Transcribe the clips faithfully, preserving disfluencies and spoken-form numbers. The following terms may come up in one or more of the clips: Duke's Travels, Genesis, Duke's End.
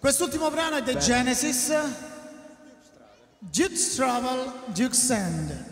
Quest'ultimo brano è The Genesis, Duke's Travel, Duke's End.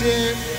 grazie.